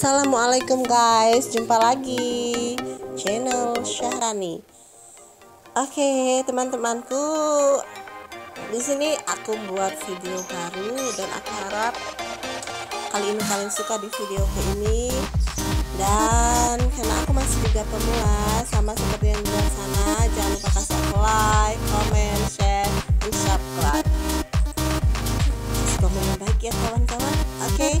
Assalamualaikum guys, jumpa lagi channel Syahrani. Oke, teman-temanku, di sini aku buat video baru dan aku harap kali ini kalian suka di videoku ini. Dan karena aku masih juga pemula, sama seperti yang di luar sana, jangan lupa kasih aku like, comment, share, dan subscribe. Semoga membaik ya kawan-kawan. Oke.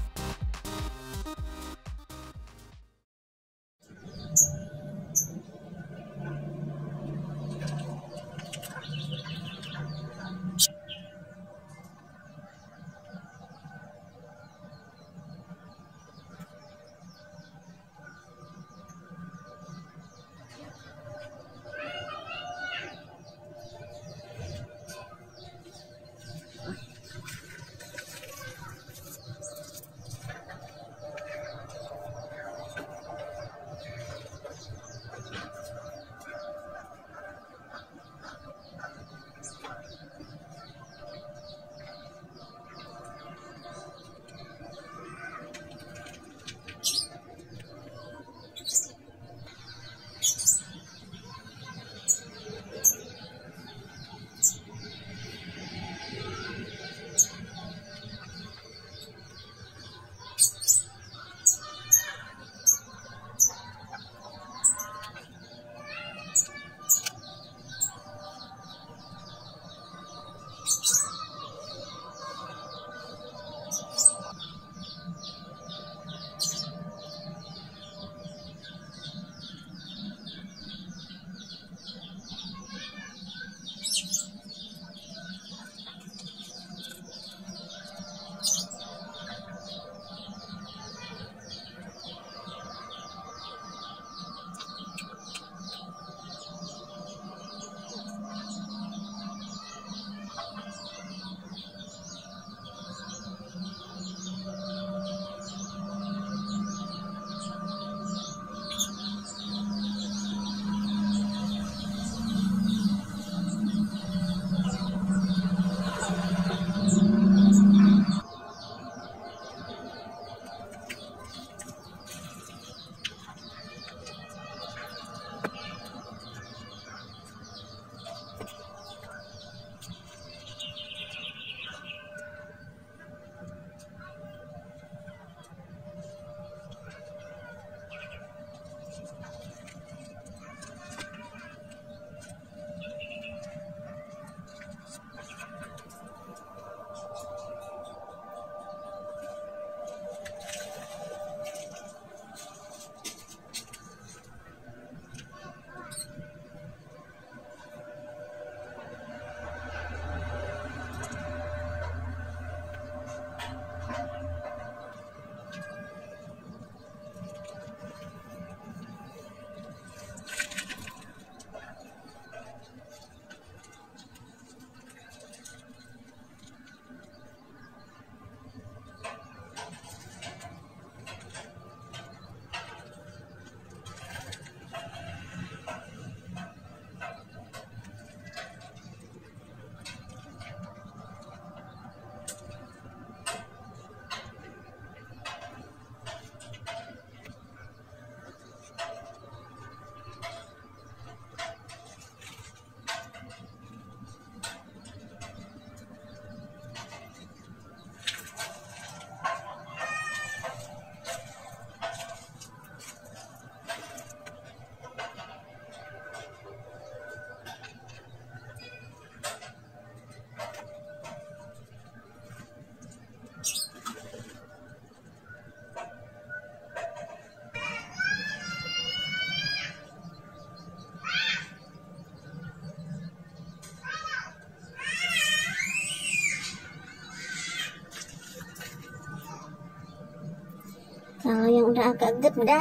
Kalau yang udah agak gede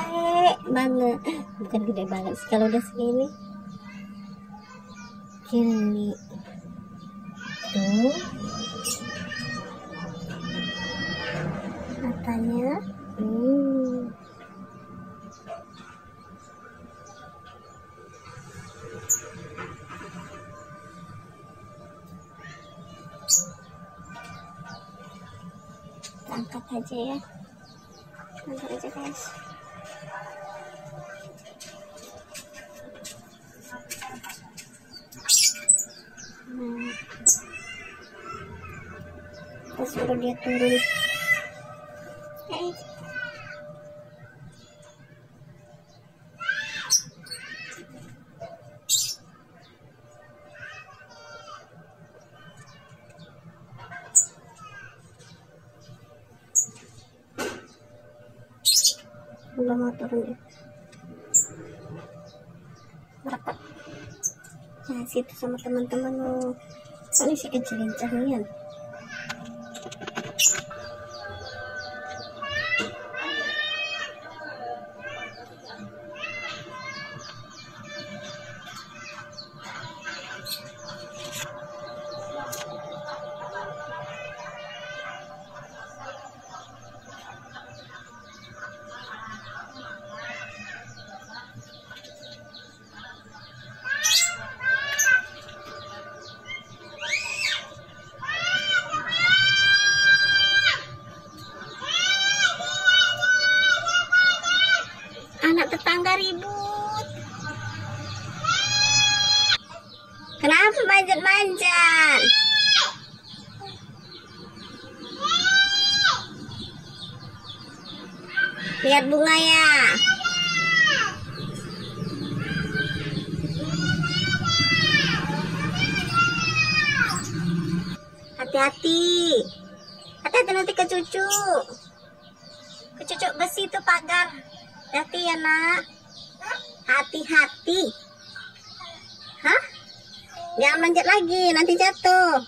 banget, bukan gede banget sih, kalau udah segini kiri tuh matanya. angkat aja ya, angkat aja guys. Nah, kita suruh dia turun. Belum mau turun ya, merapat. Nah situ sama teman-teman lo, ini si kecil lincahnya. Tetangga ribut. Kenapa manjat-manjat? Lihat bunga ya. Hati-hati. Hati-hati nanti kecucuk. Kecucuk besi itu pagar. Hati-hati ya nak, hati-hati. Hah? Jangan manjat lagi, nanti jatuh.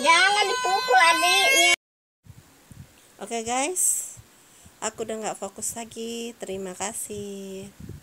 Jangan dipukul adiknya. Oke guys, aku udah nggak fokus lagi. Terima kasih.